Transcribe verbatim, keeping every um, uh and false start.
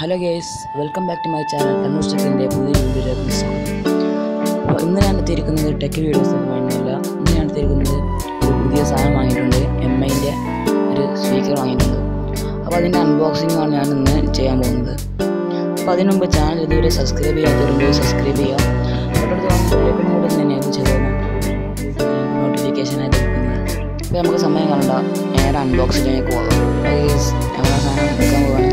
Hello guys, welcome back to my channel Kannur ടെക്കിൻ്റെ പുതിയ video episode. അപ്പോൾ ഇന്ന് ഞാൻ എത്തിയിരിക്കുന്നത് ടെക് വീഡിയോസ് വേണ്ടിയല്ല. ഇന്ന് ഞാൻ എത്തിയിരിക്കുന്നത് ഒരു പുതിയ സാധനം വാങ്ങിയിട്ടുണ്ട്. എം ഐൻ്റെ ഒരു സ്പീക്കർ വാങ്ങിയിട്ടുണ്ട്. അപ്പോൾ അതിൻ്റെ അൺബോക്സിങ്ങാണ് ഞാൻ ഇന്ന് ചെയ്യാൻ പോകുന്നത്. അപ്പോൾ അതിനു മുമ്പ് ചാനൽ ഇതുവരെ സബ്സ്ക്രൈബ് ചെയ്യാത്തവരുണ്ടെങ്കിൽ സബ്സ്ക്രൈബ് ചെയ്യുക. തൊട്ടടുത്ത് തന്നെയായിരുന്നു ചെയ്തത് നോട്ടിഫിക്കേഷനായിട്ട്. അപ്പോൾ നമുക്ക് സമയം കാണണ്ട, നേരെ അൺബോക്സിലേക്ക് പോകാം. ഞങ്ങളുടെ സാധനം എടുക്കാൻ പോകാൻ